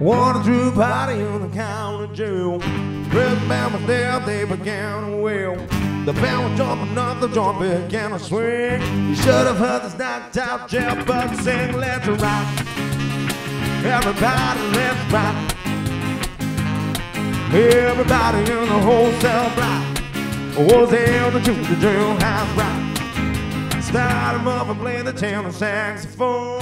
Water through party on the county jail. Red band was there, they began to wail. The band was jumping up, the joint began to swing. You should have heard this knocked out Jeff Buckley sing, let's rock. Everybody, let's rock. Everybody in the whole cell block was held to the jailhouse rock. Start him up and play the tenor saxophone.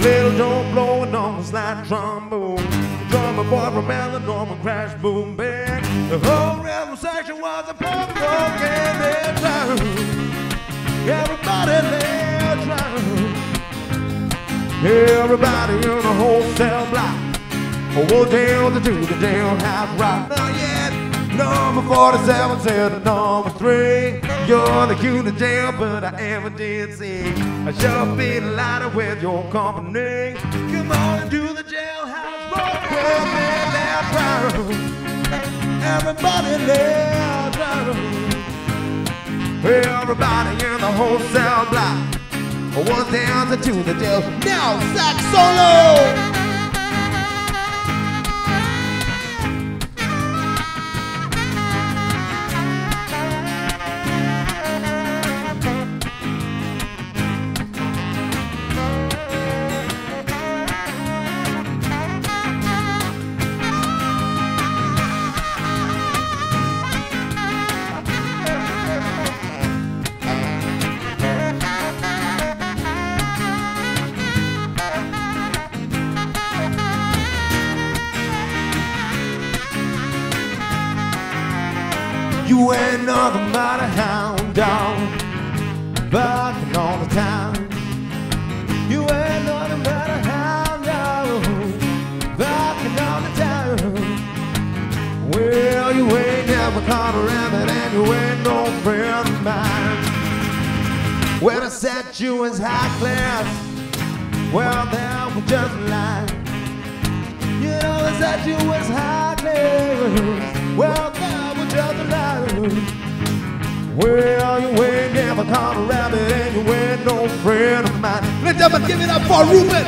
Little Joe blowing on the slide trombone. The drummer boy from Alabama crash boom bang. The whole rhythm section was a punk rock and let's rock. Everybody let's rock. Everybody in the whole cell block. Oh, we'll down to the jailhouse rock. Not yet. Number 47 said number 3. You're the cutest jail, but I ever did see. I sure feel lighter with your company. Come on and do the jailhouse rock. Everybody let's rock. Everybody in the whole cell block. Oh, we'll down to the jail. Now, sax solo. You ain't nothing but a hound dog, barking all the time. You ain't nothing but a hound dog, barking all the time. Well, you ain't never caught a rabbit and you ain't no friend of mine. When I set you as high class, well, that was just a lie. You know I set you as high class, well, well, you ain't never caught a rabbit and you ain't no friend of mine. Let's up and give it up for Ruben.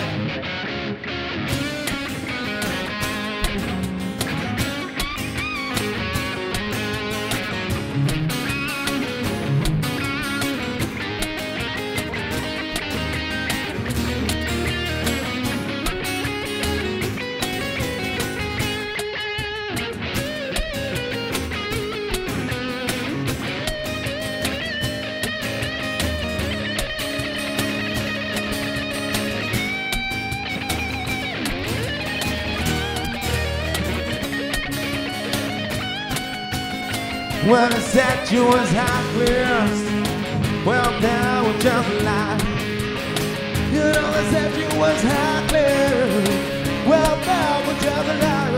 When I said you was high class, well, that was just a lie. You know I said you was high class, well, that was just a lie.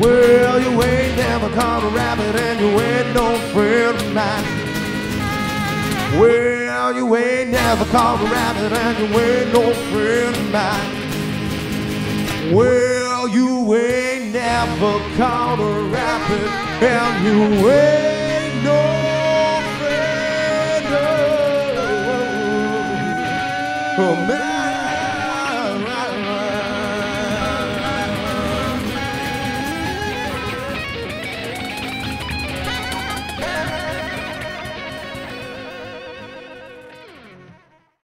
Well, you ain't never caught a rabbit and you ain't no friend of mine. Well, you ain't never caught a rabbit and you ain't no friend of mine. Well, you ain't never caught a rabbit and you ain't no friend of mine.